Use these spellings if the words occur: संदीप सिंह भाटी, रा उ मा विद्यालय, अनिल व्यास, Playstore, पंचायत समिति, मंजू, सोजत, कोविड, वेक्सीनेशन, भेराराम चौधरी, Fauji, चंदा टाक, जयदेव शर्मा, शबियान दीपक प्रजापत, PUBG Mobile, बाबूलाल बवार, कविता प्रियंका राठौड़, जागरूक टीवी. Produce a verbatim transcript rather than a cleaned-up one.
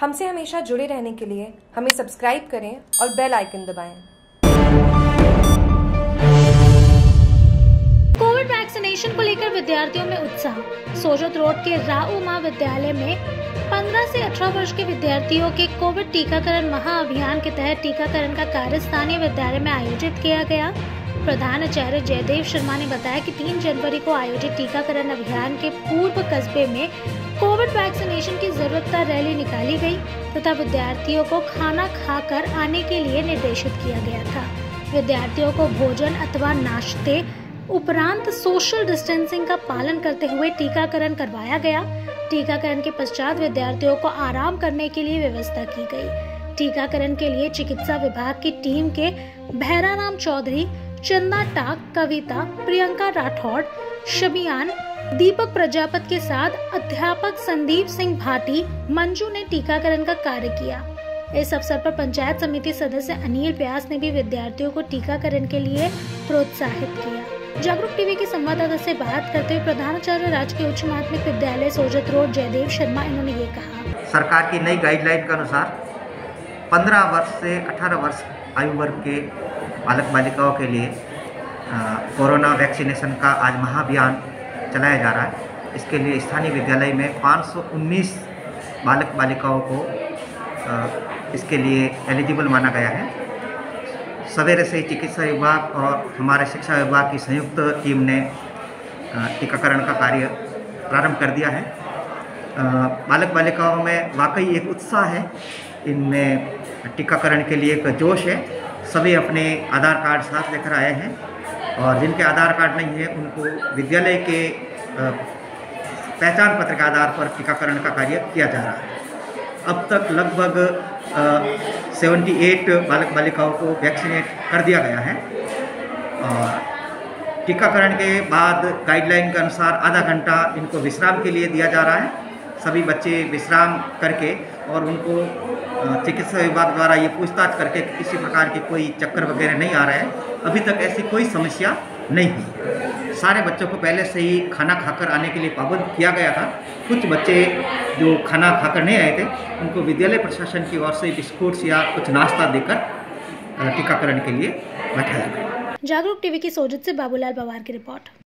हमसे हमेशा जुड़े रहने के लिए हमें सब्सक्राइब करें और बेल आइकन दबाएं। कोविड वैक्सीनेशन को लेकर विद्यार्थियों में उत्साह। सोजत रोड के राऊ मां विद्यालय में पंद्रह से अठारह वर्ष के विद्यार्थियों के कोविड टीकाकरण महाअभियान के तहत टीकाकरण का कार्य स्थानीय विद्यालय में आयोजित किया गया। प्रधान आचार्य जयदेव शर्मा ने बताया कि तीन जनवरी को आयोजित टीकाकरण अभियान के पूर्व कस्बे में कोविड वैक्सीनेशन की जरूरतता रैली निकाली गई तथा विद्यार्थियों को खाना खाकर आने के लिए निर्देशित किया गया था। विद्यार्थियों को भोजन अथवा नाश्ते उपरांत सोशल डिस्टेंसिंग का पालन करते हुए टीकाकरण करवाया गया। टीकाकरण के पश्चात विद्यार्थियों को आराम करने के लिए व्यवस्था की गई। टीकाकरण के लिए चिकित्सा विभाग की टीम के भेराराम चौधरी, चंदा टाक, कविता प्रियंका राठौड़, शबियान दीपक प्रजापत के साथ अध्यापक संदीप सिंह भाटी, मंजू ने टीकाकरण का कार्य किया। इस अवसर पर पंचायत समिति सदस्य अनिल व्यास ने भी विद्यार्थियों को टीकाकरण के लिए प्रोत्साहित किया। जागरूक टीवी के संवाददाता से बात करते हुए प्रधानाचार्य राजकीय उच्च माध्यमिक विद्यालय सोजत रोड जयदेव शर्मा इन्होंने ये कहा, सरकार की नई गाइडलाइन के अनुसार पंद्रह वर्ष से अठारह वर्ष आयु वर्ग के बालक बालिकाओं के लिए कोरोना वैक्सीनेशन का आज महाअभियान चलाया जा रहा है। इसके लिए स्थानीय विद्यालय में पाँच सौ उन्नीस बालक बालिकाओं को आ, इसके लिए एलिजिबल माना गया है। सवेरे से चिकित्सा विभाग और हमारे शिक्षा विभाग की संयुक्त टीम ने टीकाकरण का कार्य प्रारंभ कर दिया है। बालक बालिकाओं में वाकई एक उत्साह है, इनमें टीकाकरण के लिए एक जोश है। सभी अपने आधार कार्ड साथ लेकर आए हैं और जिनके आधार कार्ड नहीं है उनको विद्यालय के पहचान पत्र के आधार पर टीकाकरण का कार्य किया जा रहा है। अब तक लगभग अठहत्तर बालक बालिकाओं को वैक्सीनेट कर दिया गया है और टीकाकरण के बाद गाइडलाइन के अनुसार आधा घंटा इनको विश्राम के लिए दिया जा रहा है। सभी बच्चे विश्राम करके और उनको चिकित्सा विभाग द्वारा ये पूछताछ करके किसी प्रकार के कोई चक्कर वगैरह नहीं आ रहा है। अभी तक ऐसी कोई समस्या नहीं हुई। सारे बच्चों को पहले से ही खाना खाकर आने के लिए पाबंद किया गया था। कुछ बच्चे जो खाना खाकर नहीं आए थे उनको विद्यालय प्रशासन की ओर से बिस्कुट्स या कुछ नाश्ता देकर टीकाकरण के लिए बैठाया गया। जागरूक टीवी की सोजत से बाबूलाल बवार की रिपोर्ट।